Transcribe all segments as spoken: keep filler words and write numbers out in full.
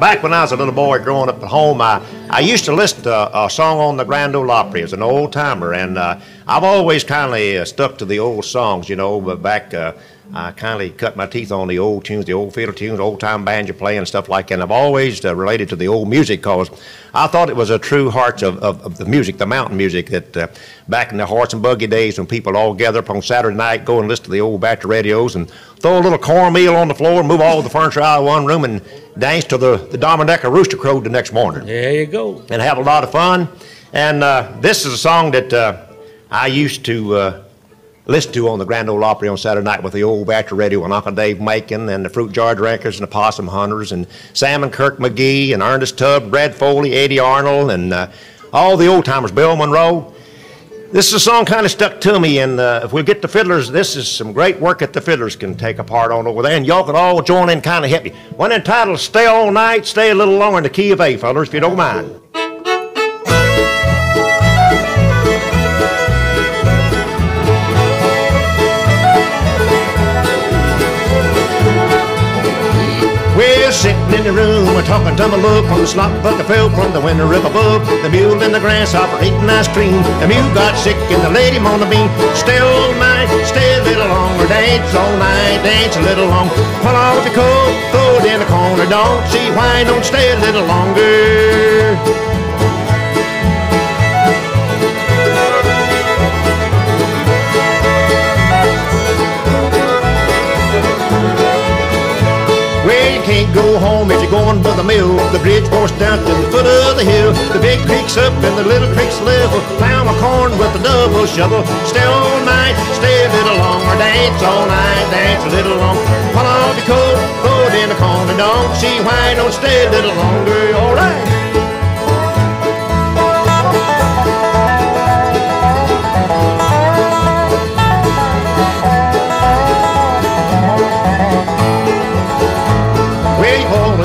Back when I was a little boy growing up at home, I, I used to listen to a song on the Grand Ole Opry as an old-timer, and uh, I've always kindly uh, stuck to the old songs, you know, but back uh, I kindly cut my teeth on the old tunes, the old fiddle tunes, old-time banjo playing and stuff like that, and I've always uh, related to the old music because I thought it was a true heart of, of, of the music, the mountain music, that uh, back in the horse and buggy days when people all gather up on Saturday night, go and listen to the old battery radios and throw a little cornmeal on the floor and move all the furniture out of one room and dance till the, the Dominecker rooster crowed the next morning. There you go. And have a lot of fun. And uh, this is a song that uh, I used to uh, listen to on the Grand Ole Opry on Saturday night with the old battery radio and Uncle Dave Macon and the Fruit Jar Drinkers and the Possum Hunters and Sam and Kirk McGee and Ernest Tubb, Brad Foley, Eddie Arnold, and uh, all the old timers, Bill Monroe. This is a song kind of stuck to me, and uh, if we get the fiddlers, this is some great work that the fiddlers can take a part on over there, and y'all can all join in and kind of help you. One entitled, Stay All Night, Stay a Little Longer in the Key of A, fellers, if you don't mind. We're sitting in the room, we're talking to my look from the slop bucket fell from the window rip above. The mule and the grasshopper eating ice cream. The mule got sick and the lady on the beam. Stay all night, stay a little longer, dance all night, dance a little longer. Pull off your coat, throw it in the corner. Don't see why, don't stay a little longer. Can't go home if you're going by the mill. The bridge forced down to the foot of the hill. The big creek's up and the little creek's level. Plow my corn with a double shovel. Stay all night, stay a little longer, dance all night, dance a little longer. Pull off your coat, throw it in the corner. Don't see why, don't stay a little longer, all right.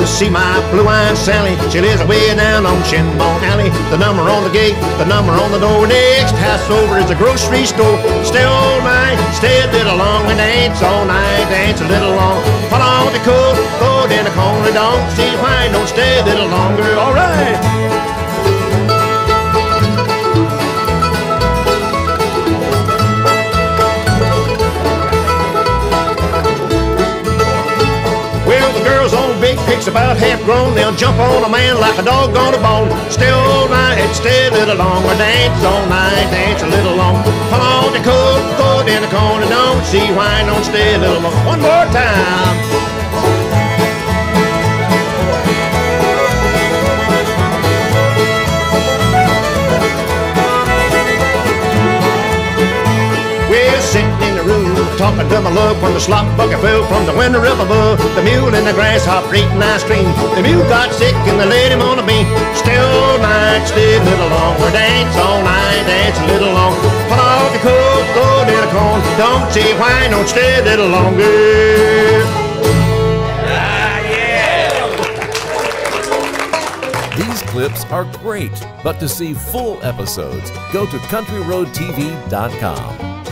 See my blue-eyed Sally, she lives away down on Shinbone Alley. The number on the gate, the number on the door. Next house over is the grocery store. Stay all night, stay a little long, and dance all night, dance a little long. Pull off the coat, throw it in the corner. Don't see why, don't stay a little longer, all right. Pigs about half grown, they'll jump on a man like a dog on a bone. Stay all night, stay a little longer, dance all night, dance a little long. Pull on the coat, throw it in the corner, don't see why, don't stay a little longer. One more time. Talking to my love when the slop bucket fell from the window up above. The mule and the grasshopper eating ice cream. The mule got sick and they laid him on the beam. Stay all night, stay a little longer, dance all night, dance a little longer. Pull off your coat, throw it in the corner. Don't see why, don't stay a little longer. Ah, yeah! These clips are great, but to see full episodes, go to country road t v dot com.